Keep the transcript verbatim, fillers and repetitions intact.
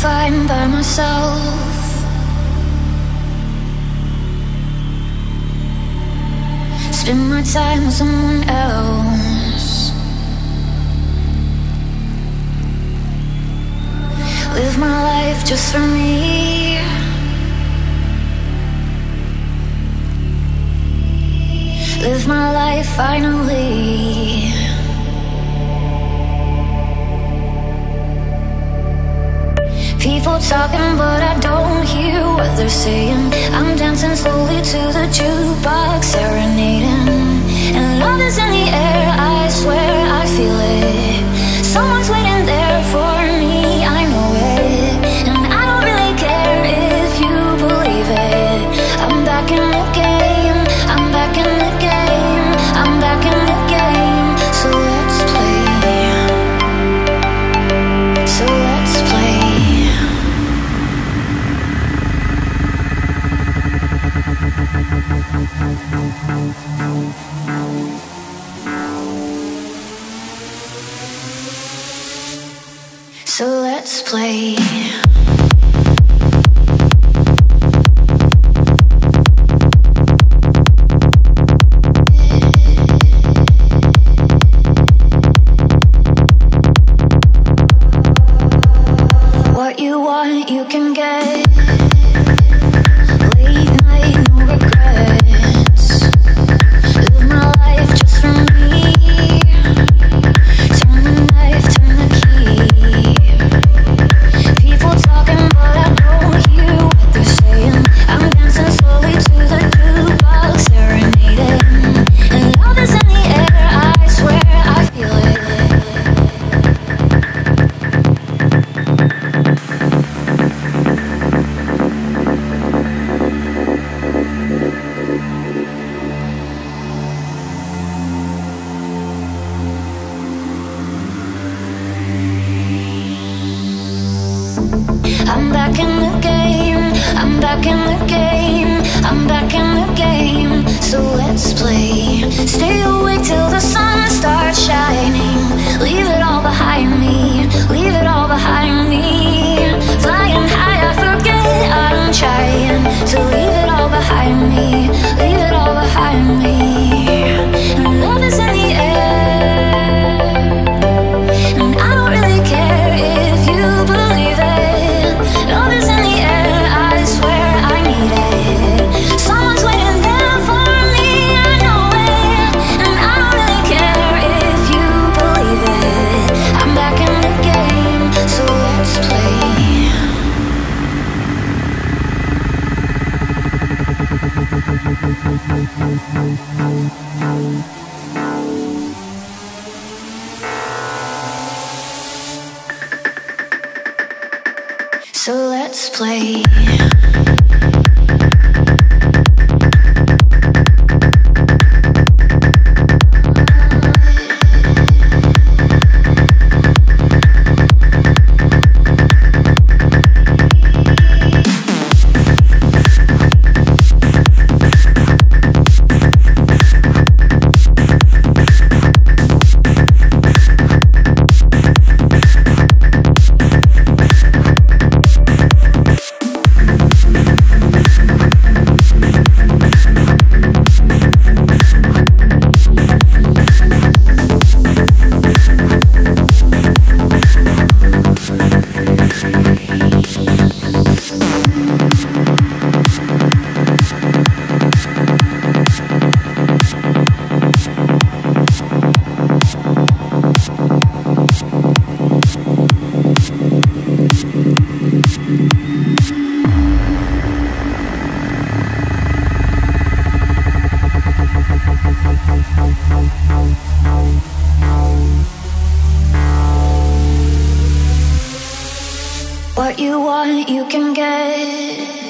fine by myself. Spend my time with someone else. Live my life just for me. Live my life finally. People talking, but I don't hear what they're saying. I'm dancing slowly to the jukebox, serenading. And love is in the air, I swear I feel it. Someone's waiting there for me, I know it. And I don't really care if you believe it. I'm back in the game, I'm back in the game, I'm back in the game. So let's play, so let's play. So let's play. What you want, you can get. Late night, no regrets. Live my life just for me. Turn the knife, turn the key. People talking, but I don't hear what they're saying. I'm dancing slowly to the jukebox, serenading. And love is in the air, I swear I feel it. I'm back in the game, I'm back in the game, I'm back in the game. So let's play. Stay awake till the sun starts shining. Leave it all behind me, leave it all behind me. Flying high, I forget I'm trying to leave it all behind me, leave it all behind me. And love is in the air, and I don't really care if you believe it. Love is in the air, I swear I need it. Someone's waiting there for me, I know it. And I don't really care if you believe it. I'm back in the game, so let's play. So let's play. What you want, you can get.